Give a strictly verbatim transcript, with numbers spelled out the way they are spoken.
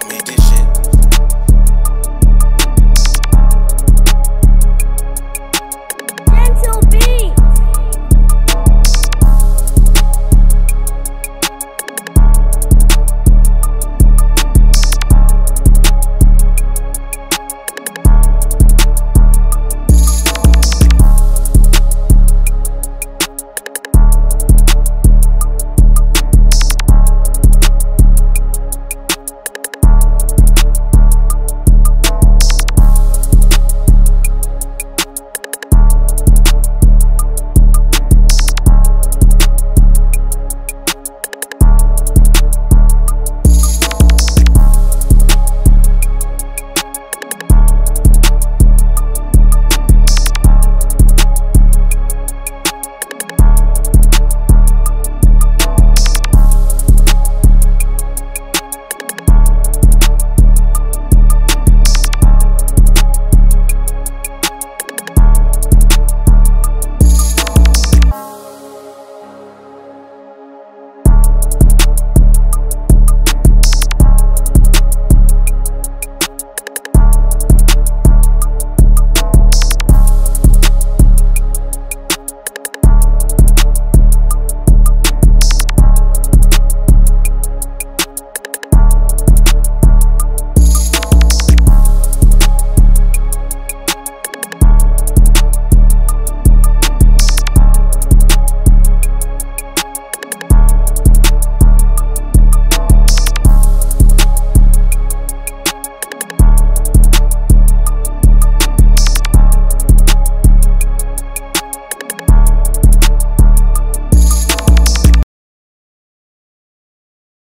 Pop me,